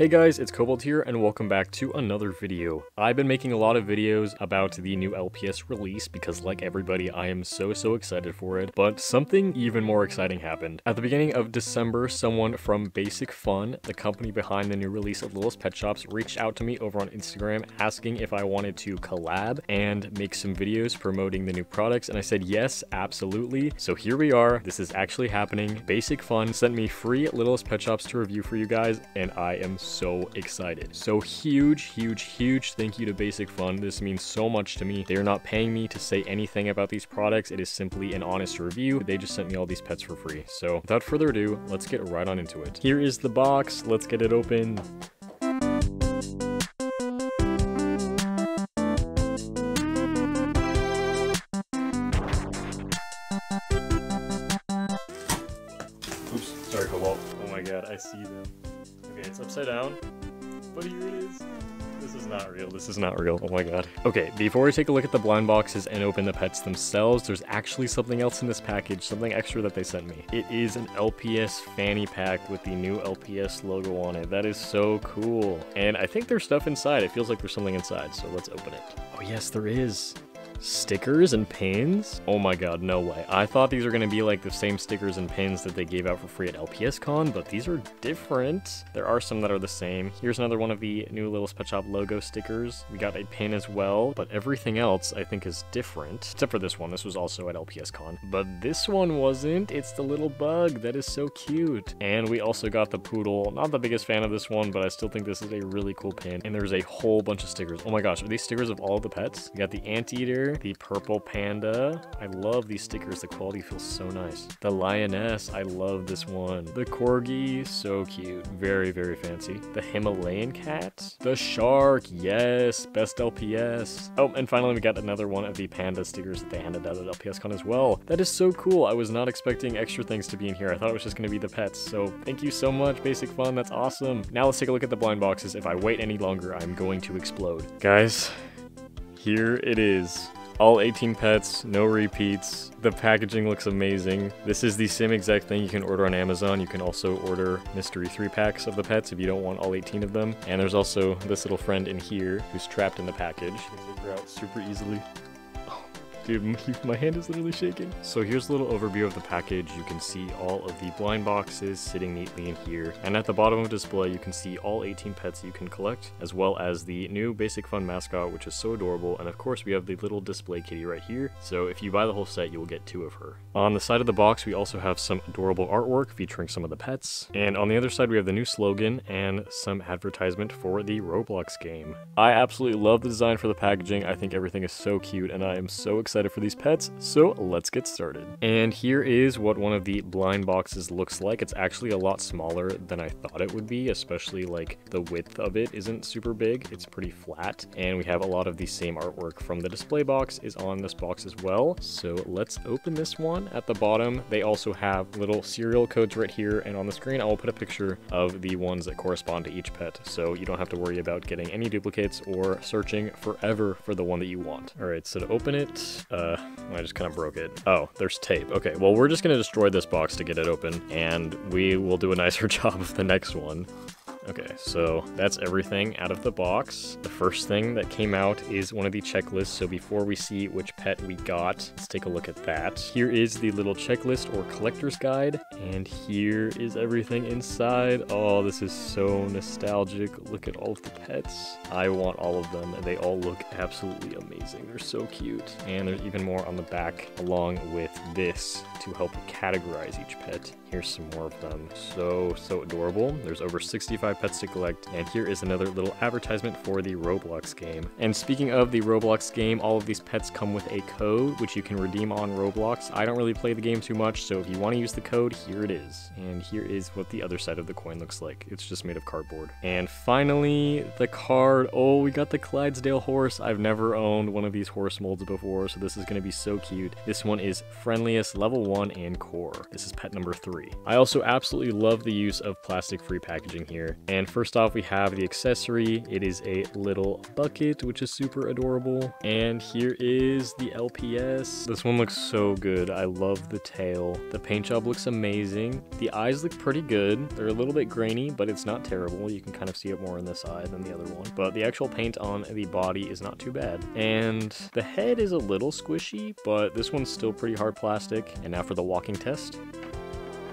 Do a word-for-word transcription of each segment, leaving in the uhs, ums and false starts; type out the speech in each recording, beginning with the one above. Hey guys, it's Cobalt here and welcome back to another video. I've been making a lot of videos about the new L P S release because like everybody, I am so so excited for it, but something even more exciting happened. At the beginning of December, someone from Basic Fun, the company behind the new release of Littlest Pet Shops, reached out to me over on Instagram asking if I wanted to collab and make some videos promoting the new products, and I said yes, absolutely. So here we are, this is actually happening. Basic Fun sent me free Littlest Pet Shops to review for you guys, and I am so so excited. So huge, huge, huge thank you to Basic Fun. This means so much to me. They are not paying me to say anything about these products. It is simply an honest review. They just sent me all these pets for free. So without further ado, let's get right on into it. Here is the box. Let's get it open. Oops, sorry, Cobalt. Oh my god, I see them. Okay, it's upside down, but here it is. This is not real. This is not real. Oh my god. Okay, before we take a look at the blind boxes and open the pets themselves, there's actually something else in this package, something extra that they sent me. It is an L P S fanny pack with the new L P S logo on it. That is so cool. And I think there's stuff inside. It feels like there's something inside, so let's open it. Oh yes, there is. Stickers and pins? Oh my god, no way. I thought these were gonna be like the same stickers and pins that they gave out for free at L P S Con, but these are different. There are some that are the same. Here's another one of the new Littlest Pet Shop logo stickers. We got a pin as well, but everything else I think is different. Except for this one. This was also at L P S Con. But this one wasn't. It's the little bug. That is so cute. And we also got the poodle. Not the biggest fan of this one, but I still think this is a really cool pin. And there's a whole bunch of stickers. Oh my gosh, are these stickers of all the pets? We got the anteater, the purple panda. I love these stickers. The quality feels so nice. The lioness. I love this one. The corgi. So cute. Very, very fancy. The Himalayan cat. The shark. Yes. Best L P S. Oh, and finally we got another one of the panda stickers that they handed out at L P S Con as well. That is so cool. I was not expecting extra things to be in here. I thought it was just going to be the pets. So thank you so much, Basic Fun. That's awesome. Now let's take a look at the blind boxes. If I wait any longer, I'm going to explode. Guys, here it is. All eighteen pets, no repeats. The packaging looks amazing. This is the same exact thing you can order on Amazon. You can also order mystery three packs of the pets if you don't want all eighteen of them. And there's also this little friend in here who's trapped in the package. You can figure out super easily. Dude, my hand is literally shaking. So here's a little overview of the package. You can see all of the blind boxes sitting neatly in here. And at the bottom of the display, you can see all eighteen pets you can collect, as well as the new Basic Fun mascot, which is so adorable. And of course, we have the little display kitty right here. So if you buy the whole set, you will get two of her. On the side of the box, we also have some adorable artwork featuring some of the pets. And on the other side, we have the new slogan and some advertisement for the Roblox game. I absolutely love the design for the packaging. I think everything is so cute, and I am so excited for these pets, so let's get started. And here is what one of the blind boxes looks like. It's actually a lot smaller than I thought it would be, especially like the width of it isn't super big. It's pretty flat, and we have a lot of the same artwork from the display box is on this box as well. So let's open this one. At the bottom, they also have little serial codes right here, and on the screen I will put a picture of the ones that correspond to each pet, so you don't have to worry about getting any duplicates or searching forever for the one that you want. All right, so to open it, Uh, I just kind of broke it. Oh, there's tape. Okay, well, we're just gonna destroy this box to get it open, and we will do a nicer job of the next one. Okay, so that's everything out of the box. The first thing that came out is one of the checklists, so before we see which pet we got, let's take a look at that. Here is the little checklist or collector's guide, and here is everything inside. Oh, this is so nostalgic. Look at all of the pets. I want all of them, and they all look absolutely amazing. They're so cute. And there's even more on the back along with this to help categorize each pet. Here's some more of them. So, so adorable. There's over sixty-five pets to collect, and here is another little advertisement for the Roblox game. And speaking of the Roblox game, all of these pets come with a code which you can redeem on Roblox. I don't really play the game too much, so if you want to use the code, here it is. And here is what the other side of the coin looks like. It's just made of cardboard. And finally, the card. Oh, we got the Clydesdale horse. I've never owned one of these horse molds before, so this is going to be so cute. This one is friendliest, level one, and core. This is pet number three. free. I also absolutely love the use of plastic free packaging here. And first off, we have the accessory. It is a little bucket, which is super adorable. And here is the L P S. This one looks so good. I love the tail. The paint job looks amazing. The eyes look pretty good. They're a little bit grainy, but it's not terrible. You can kind of see it more on this eye than the other one. But the actual paint on the body is not too bad. And the head is a little squishy, but this one's still pretty hard plastic. And now for the walking test.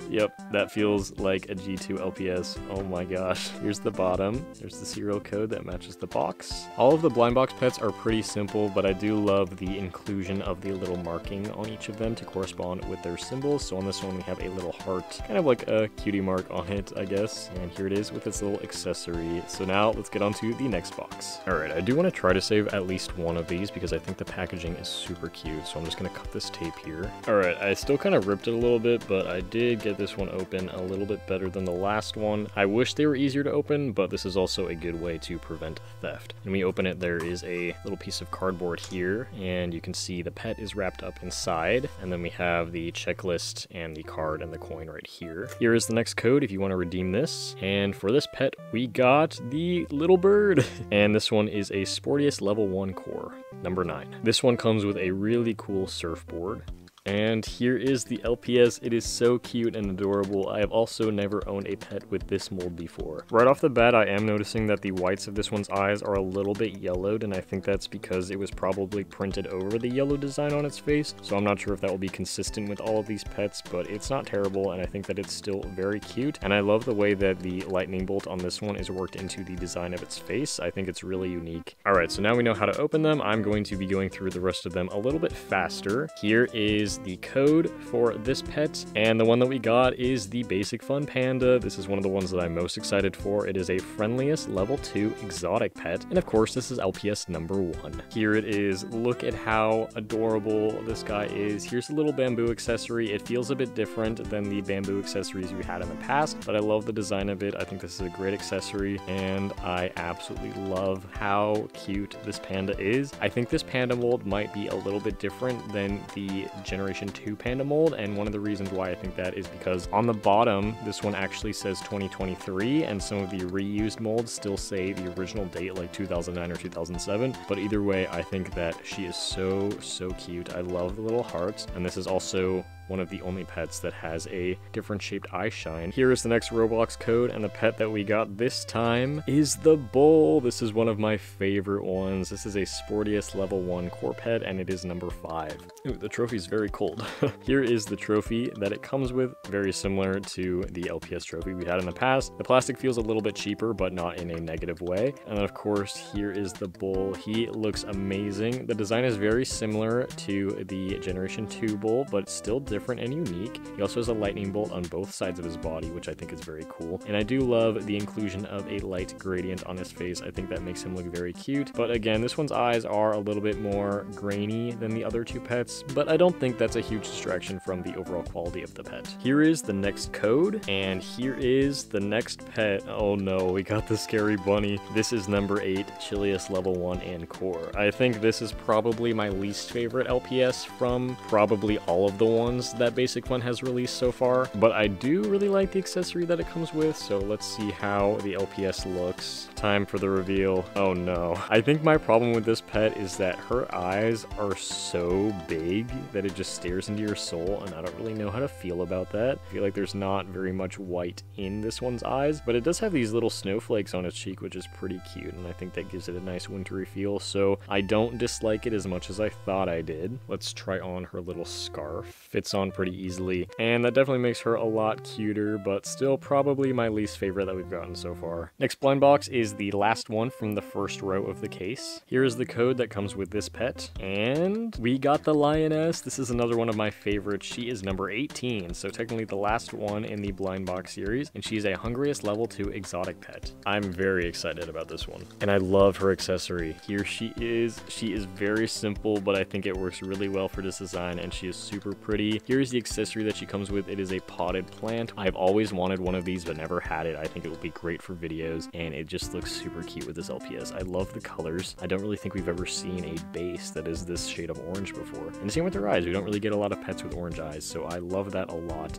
Yep, that feels like a G two L P S. Oh my gosh. Here's the bottom. There's the serial code that matches the box. All of the blind box pets are pretty simple, but I do love the inclusion of the little marking on each of them to correspond with their symbols. So on this one, we have a little heart, kind of like a cutie mark on it, I guess. And here it is with its little accessory. So now let's get on to the next box. All right, I do want to try to save at least one of these because I think the packaging is super cute. So I'm just going to cut this tape here. All right, I still kind of ripped it a little bit, but I did get this one open a little bit better than the last one. I wish they were easier to open, but this is also a good way to prevent theft. When we open it, there is a little piece of cardboard here, and you can see the pet is wrapped up inside, and then we have the checklist and the card and the coin right here. Here is the next code if you want to redeem this, and for this pet, we got the little bird, and this one is a Sportiest level one core, number nine. This one comes with a really cool surfboard. And here is the L P S. It is so cute and adorable. I have also never owned a pet with this mold before. Right off the bat, I am noticing that the whites of this one's eyes are a little bit yellowed, and I think that's because it was probably printed over the yellow design on its face. So I'm not sure if that will be consistent with all of these pets, but it's not terrible, and I think that it's still very cute. And I love the way that the lightning bolt on this one is worked into the design of its face. I think it's really unique. All right, so now we know how to open them. I'm going to be going through the rest of them a little bit faster. Here is the code for this pet, and the one that we got is the Basic Fun Panda. This is one of the ones that I'm most excited for. It is a Friendliest level two exotic pet, and of course this is L P S number one. Here it is. Look at how adorable this guy is. Here's a little bamboo accessory. It feels a bit different than the bamboo accessories we had in the past, but I love the design of it. I think this is a great accessory, and I absolutely love how cute this panda is. I think this panda mold might be a little bit different than the general Generation two panda mold, and one of the reasons why I think that is because on the bottom this one actually says twenty twenty-three, and some of the reused molds still say the original date like two thousand nine or two thousand seven. But either way, I think that she is so so cute. I love the little hearts, and this is also one of the only pets that has a different shaped eye shine. Here is the next Roblox code, and the pet that we got this time is the bull. This is one of my favorite ones. This is a Sportiest level one core pet, and it is number five. Ooh, the trophy's very cold. Here is the trophy that it comes with, very similar to the L P S trophy we had in the past. The plastic feels a little bit cheaper, but not in a negative way. And then of course, here is the bull. He looks amazing. The design is very similar to the Generation two bull, but still different. different and unique. He also has a lightning bolt on both sides of his body, which I think is very cool. And I do love the inclusion of a light gradient on his face. I think that makes him look very cute. But again, this one's eyes are a little bit more grainy than the other two pets, but I don't think that's a huge distraction from the overall quality of the pet. Here is the next code, and here is the next pet. Oh no, we got the scary bunny. This is number eight, Chilliest level one and core. I think this is probably my least favorite L P S from probably all of the ones that Basic Fun has released so far, but I do really like the accessory that it comes with. So let's see how the L P S looks. Time for the reveal. Oh no. I think my problem with this pet is that her eyes are so big that it just stares into your soul, and I don't really know how to feel about that. I feel like there's not very much white in this one's eyes, but it does have these little snowflakes on its cheek, which is pretty cute, and I think that gives it a nice wintry feel, so I don't dislike it as much as I thought I did. Let's try on her little scarf. It's on pretty easily, and that definitely makes her a lot cuter, but still probably my least favorite that we've gotten so far. Next blind box is the last one from the first row of the case. Here is the code that comes with this pet, and we got the lioness. This is another one of my favorites. She is number eighteen, so technically the last one in the blind box series, and she's a Hungriest level two exotic pet. I'm very excited about this one, and I love her accessory. Here she is. She is very simple, but I think it works really well for this design, and she is super pretty. Here's the accessory that she comes with. It is a potted plant. I've always wanted one of these but never had it. I think it will be great for videos, and it just looks super cute with this L P S. I love the colors. I don't really think we've ever seen a base that is this shade of orange before. And the same with her eyes. We don't really get a lot of pets with orange eyes, so I love that a lot.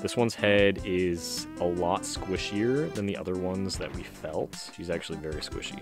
This one's head is a lot squishier than the other ones that we felt. She's actually very squishy.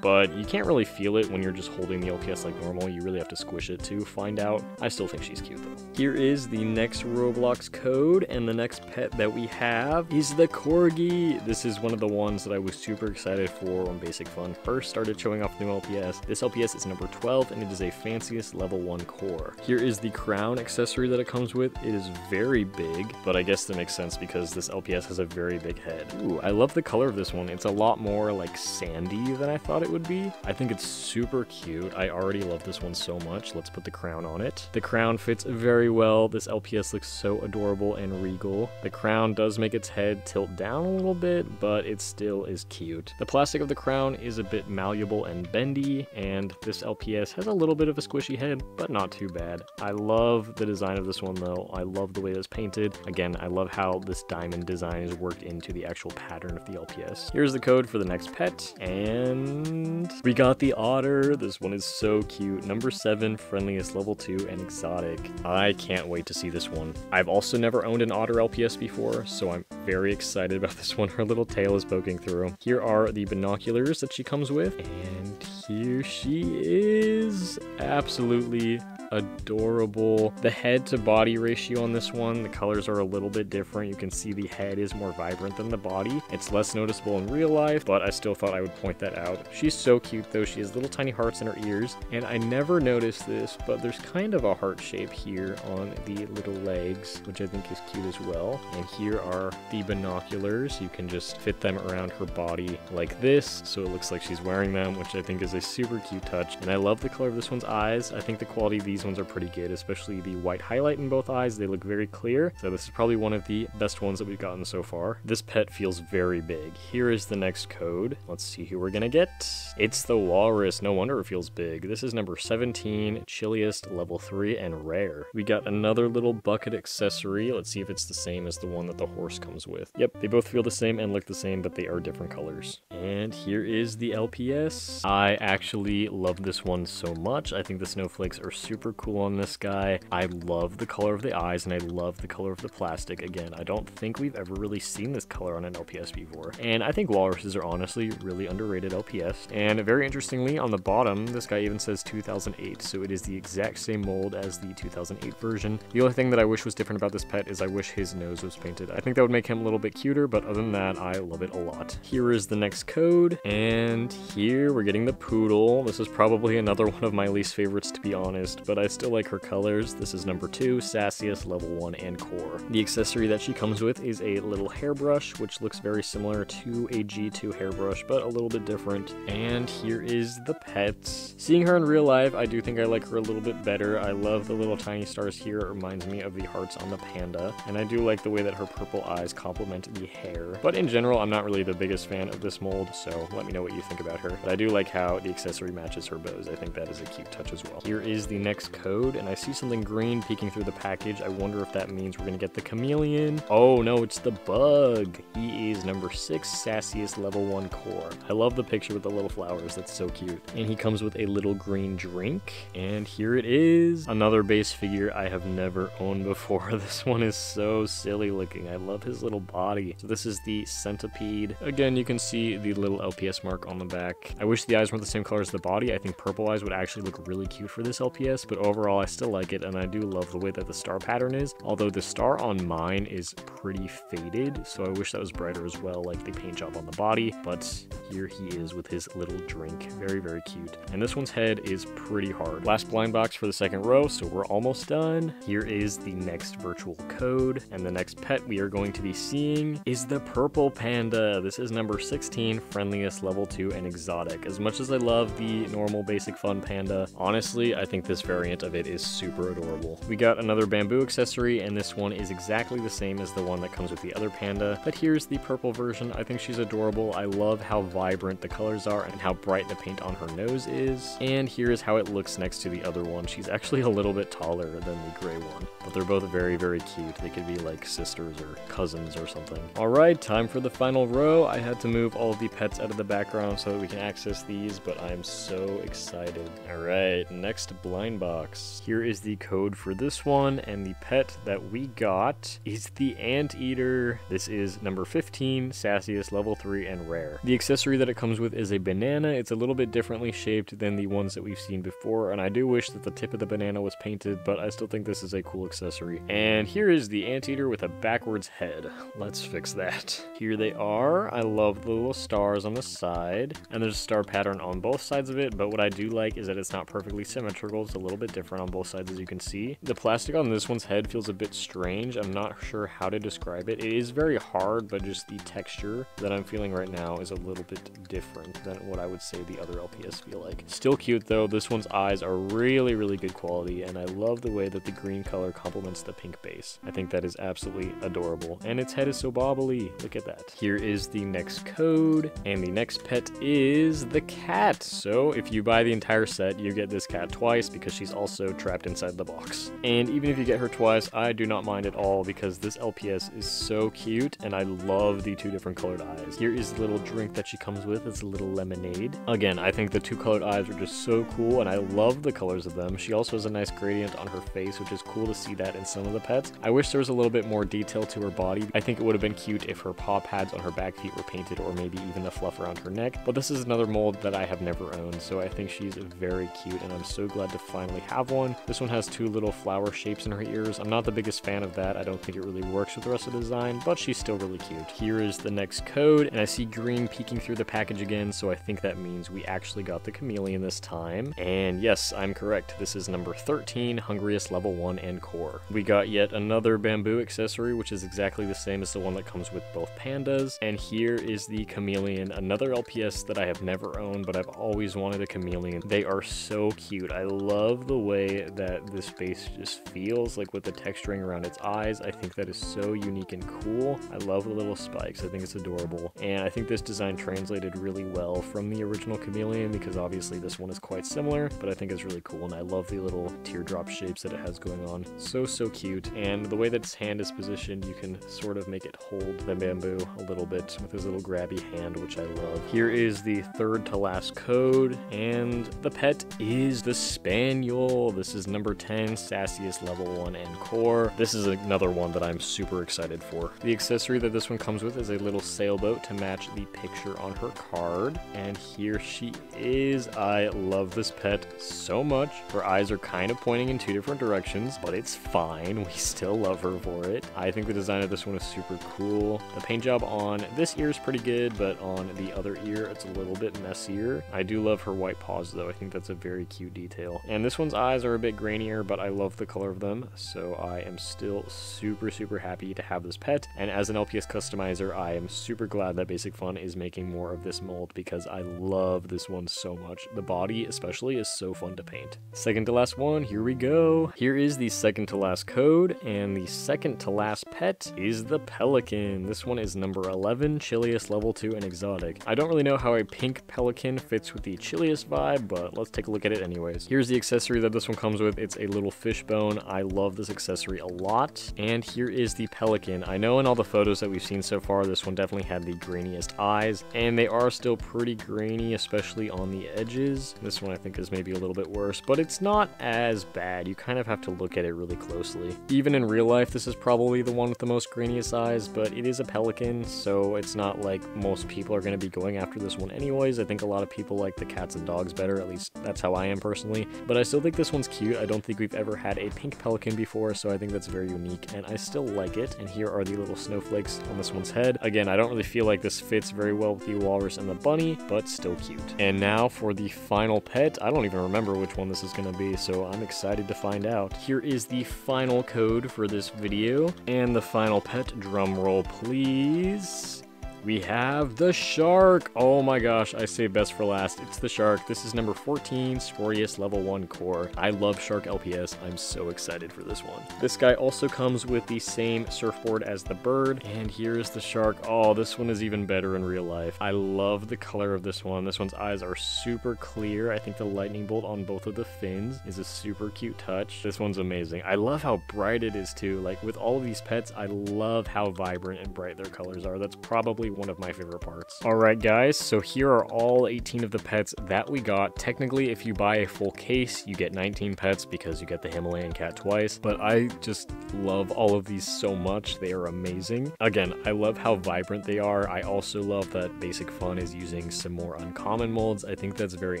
But you can't really feel it when you're just holding the L P S like normal. You really have to squish it to find out. I still think she's cute though. Here is the next Roblox code, and the next pet that we have is the Corgi. This is one of the ones that I was super excited for when Basic Fun first started showing off the new L P S. This L P S is number twelve, and it is a fanciest level one core. Here is the crown accessory that it comes with. It is very big, but I guess that makes sense because this L P S has a very big head. Ooh, I love the color of this one. It's a lot more like sandy than I thought it would be. I think it's super cute. I already love this one so much. Let's put the crown on it. The crown fits very well. This L P S looks so adorable and regal. The crown does make its head tilt down a little bit, but it still is cute. The plastic of the crown is a bit malleable and bendy, and this L P S has a little bit of a squishy head, but not too bad. I love the design of this one though. I love the way it's painted. Again, I love how this diamond design is worked into the actual pattern of the L P S. Here's the code for the next pet, and we got the otter. This one is so cute. Number seven, friendliest level two and exotic. I can't wait to see this one. I've also never owned an otter L P S before, so I'm very excited about this one. Her little tail is poking through. Here are the binoculars that she comes with, and here she is. Absolutely adorable. The head to body ratio on this one, the colors are a little bit different. You can see the head is more vibrant than the body. It's less noticeable in real life, but I still thought I would point that out. She's so cute though. She has little tiny hearts in her ears, and I never noticed this, but there's kind of a heart shape here on the little legs, which I think is cute as well. And here are the binoculars. You can just fit them around her body like this, so it looks like she's wearing them, which I think is a super cute touch. And I love the color of this one's eyes. I think the quality of these ones are pretty good, especially the white highlight in both eyes. They look very clear, so this is probably one of the best ones that we've gotten so far. This pet feels very big. Here is the next code. Let's see who we're gonna get. It's the walrus. No wonder it feels big. This is number seventeen, chilliest level three and rare. We got another little bucket accessory. Let's see if it's the same as the one that the horse comes with. Yep, they both feel the same and look the same, but they are different colors. And here is the L P S. I actually love this one so much. I think the snowflakes are super cool on this guy. I love the color of the eyes, and I love the color of the plastic. Again, I don't think we've ever really seen this color on an L P S before, and I think walruses are honestly really underrated L P S. And very interestingly, on the bottom, this guy even says two thousand eight, so it is the exact same mold as the two thousand eight version. The only thing that I wish was different about this pet is I wish his nose was painted. I think that would make him a little bit cuter, but other than that, I love it a lot. Here is the next code, and here we're getting the poodle. This is probably another one of my least favorites, to be honest, but I I still like her colors. This is number two, sassiest level one and core. The accessory that she comes with is a little hairbrush, which looks very similar to a G two hairbrush, but a little bit different. And here is the pet. Seeing her in real life, I do think I like her a little bit better. I love the little tiny stars here. It reminds me of the hearts on the panda. And I do like the way that her purple eyes complement the hair. But in general, I'm not really the biggest fan of this mold, so let me know what you think about her. But I do like how the accessory matches her bows. I think that is a cute touch as well. Here is the next code, and I see something green peeking through the package. I wonder if that means we're gonna get the chameleon. Oh no, it's the bug. He is number six, sassiest level one core. I love the picture with the little flowers. That's so cute. And he comes with a little green drink, and here it is. Another base figure I have never owned before. This one is so silly looking. I love his little body. So this is the centipede. Again, you can see the little L P S mark on the back. I wish the eyes weren't the same color as the body. I think purple eyes would actually look really cute for this L P S, but overall, I still like it, and I do love the way that the star pattern is, although the star on mine is pretty faded, so I wish that was brighter as well, like the paint job on the body. But here he is with his little drink. Very, very cute. And this one's head is pretty hard. Last blind box for the second row, so we're almost done. Here is the next virtual code, and the next pet we are going to be seeing is the purple panda. This is number sixteen, friendliest level two and exotic. As much as I love the normal Basic Fun panda, honestly, I think this variant of it is super adorable. We got another bamboo accessory, and this one is exactly the same as the one that comes with the other panda, but here's the purple version. I think she's adorable. I love how vibrant the colors are and how bright the paint on her nose is. And here's how it looks next to the other one. She's actually a little bit taller than the gray one, but they're both very, very cute. They could be like sisters or cousins or something. All right, time for the final row. I had to move all of the pets out of the background so that we can access these, but I'm so excited. All right, next blind box. Roblox. Here is the code for this one, and the pet that we got is the Anteater. This is number fifteen, Sassiest, level three, and rare. The accessory that it comes with is a banana. It's a little bit differently shaped than the ones that we've seen before, and I do wish that the tip of the banana was painted, but I still think this is a cool accessory. And here is the Anteater with a backwards head. Let's fix that. Here they are. I love the little stars on the side, and there's a star pattern on both sides of it, but what I do like is that it's not perfectly symmetrical. It's a little bit different on both sides, as you can see. The plastic on this one's head feels a bit strange. I'm not sure how to describe it. It is very hard, but just the texture that I'm feeling right now is a little bit different than what I would say the other L P S feel like. Still cute though. This one's eyes are really, really good quality, and I love the way that the green color complements the pink base. I think that is absolutely adorable, and its head is so bobbly. Look at that. Here is the next code, and the next pet is the cat. So if you buy the entire set, you get this cat twice because she's also trapped inside the box. And even if you get her twice, I do not mind at all because this L P S is so cute, and I love the two different colored eyes. Here is the little drink that she comes with. It's a little lemonade. Again, I think the two colored eyes are just so cool, and I love the colors of them. She also has a nice gradient on her face, which is cool to see that in some of the pets. I wish there was a little bit more detail to her body. I think it would have been cute if her paw pads on her back feet were painted, or maybe even the fluff around her neck, but this is another mold that I have never owned, so I think she's very cute, and I'm so glad to finally have one. This one has two little flower shapes in her ears. I'm not the biggest fan of that. I don't think it really works with the rest of the design, but she's still really cute. Here is the next code, and I see green peeking through the package again, so I think that means we actually got the chameleon this time. And yes, I'm correct. This is number thirteen, Hungriest, level one, and core. We got yet another bamboo accessory, which is exactly the same as the one that comes with both pandas. And here is the chameleon, another L P S that I have never owned, but I've always wanted a chameleon. They are so cute. I love the way that this base just feels, like with the texturing around its eyes. I think that is so unique and cool. I love the little spikes. I think it's adorable. And I think this design translated really well from the original chameleon, because obviously this one is quite similar, but I think it's really cool, and I love the little teardrop shapes that it has going on. So, so cute. And the way that its hand is positioned, you can sort of make it hold the bamboo a little bit with his little grabby hand, which I love. Here is the third to last code, and the pet is the Spaniel. This is number ten, Sassiest, level one, and core. This is another one that I'm super excited for. The accessory that this one comes with is a little sailboat to match the picture on her card, and here she is. I love this pet so much. Her eyes are kind of pointing in two different directions, but it's fine. We still love her for it. I think the design of this one is super cool. The paint job on this ear is pretty good, but on the other ear, it's a little bit messier. I do love her white paws though. I think that's a very cute detail. And this one's eyes are a bit grainier, but I love the color of them. So I am still super, super happy to have this pet. And as an L P S customizer, I am super glad that Basic Fun is making more of this mold, because I love this one so much. The body especially is so fun to paint. Second to last one, here we go. Here is the second to last code, and the second to last pet is the pelican. This one is number eleven, Chilliest, level two, and exotic. I don't really know how a pink pelican fits with the chilliest vibe, but let's take a look at it anyways. Here's the accessory that this one comes with. It's a little fishbone. I love this accessory a lot. And here is the pelican. I know in all the photos that we've seen so far, this one definitely had the grainiest eyes, and they are still pretty grainy, especially on the edges. This one I think is maybe a little bit worse, but it's not as bad. You kind of have to look at it really closely. Even in real life, this is probably the one with the most grainiest eyes, but it is a pelican, so it's not like most people are going to be going after this one anyways. I think a lot of people like the cats and dogs better, at least that's how I am personally, but I still think this one's cute. I don't think we've ever had a pink pelican before, so I think that's very unique, and I still like it. And here are the little snowflakes on this one's head. Again, I don't really feel like this fits very well with the walrus and the bunny, but still cute. And now for the final pet. I don't even remember which one this is going to be, so I'm excited to find out. Here is the final code for this video, and the final pet, drumroll please. We have the shark. Oh my gosh, I say best for last. It's the shark. This is number fourteen, Scoriest, level one, core. I love shark L P S. I'm so excited for this one. This guy also comes with the same surfboard as the bird. And here's the shark. Oh, this one is even better in real life. I love the color of this one. This one's eyes are super clear. I think the lightning bolt on both of the fins is a super cute touch. This one's amazing. I love how bright it is too. Like with all of these pets, I love how vibrant and bright their colors are. That's probably one of my favorite parts. All right, guys, so here are all eighteen of the pets that we got. Technically, if you buy a full case, you get nineteen pets because you get the Himalayan cat twice, but I just love all of these so much. They are amazing. Again, I love how vibrant they are. I also love that Basic Fun is using some more uncommon molds. I think that's very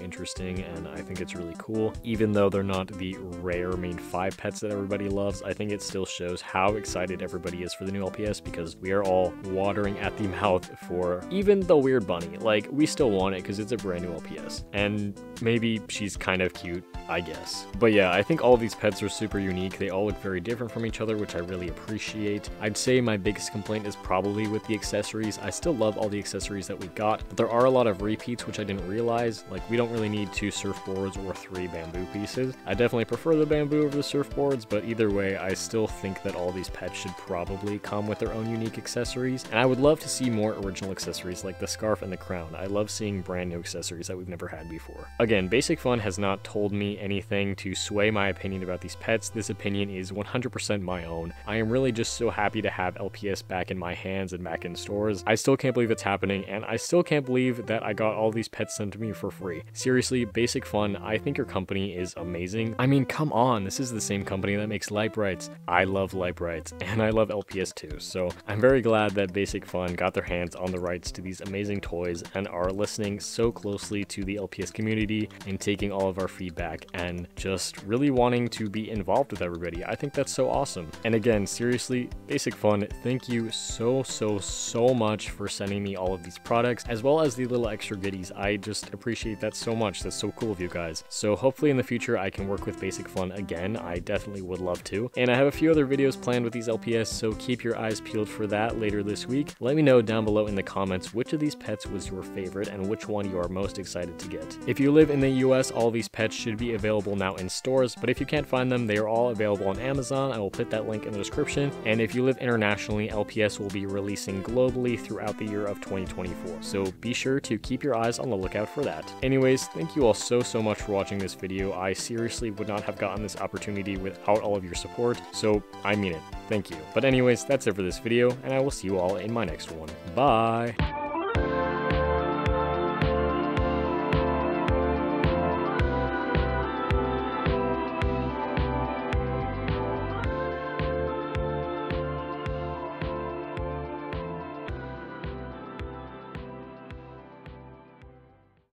interesting, and I think it's really cool. Even though they're not the rare main five pets that everybody loves, I think it still shows how excited everybody is for the new L P S, because we are all watering at the mouth for even the weird bunny. Like, we still want it because it's a brand new L P S, and maybe she's kind of cute, I guess. But yeah, I think all these pets are super unique. They all look very different from each other, which I really appreciate. I'd say my biggest complaint is probably with the accessories. I still love all the accessories that we got, but there are a lot of repeats, which I didn't realize. Like, we don't really need two surfboards or three bamboo pieces. I definitely prefer the bamboo over the surfboards, but either way, I still think that all these pets should probably come with their own unique accessories, and I would love to see more original accessories like the scarf and the crown. I love seeing brand new accessories that we've never had before. Again, Basic Fun has not told me anything to sway my opinion about these pets. This opinion is one hundred percent my own. I am really just so happy to have L P S back in my hands and back in stores. I still can't believe it's happening, and I still can't believe that I got all these pets sent to me for free. Seriously, Basic Fun, I think your company is amazing. I mean, come on, this is the same company that makes Lite-Brites. I love Lite-Brites, and I love L P S too, so I'm very glad that Basic Fun got their hands on the rights to these amazing toys and are listening so closely to the L P S community and taking all of our feedback and just really wanting to be involved with everybody. I think that's so awesome. And again, seriously, Basic Fun, thank you so, so, so much for sending me all of these products, as well as the little extra goodies. I just appreciate that so much. That's so cool of you guys. So hopefully in the future I can work with Basic Fun again. I definitely would love to. And I have a few other videos planned with these L P S, so keep your eyes peeled for that later this week. Let me know down below in the comments which of these pets was your favorite and which one you are most excited to get. If you live in the U S, all these pets should be available now in stores, but if you can't find them, they are all available on Amazon. I will put that link in the description. And if you live internationally, L P S will be releasing globally throughout the year of twenty twenty-four, so be sure to keep your eyes on the lookout for that. Anyways, thank you all so, so much for watching this video. I seriously would not have gotten this opportunity without all of your support, so I mean it. Thank you. But anyways, that's it for this video, and I will see you all in my next one. Bye!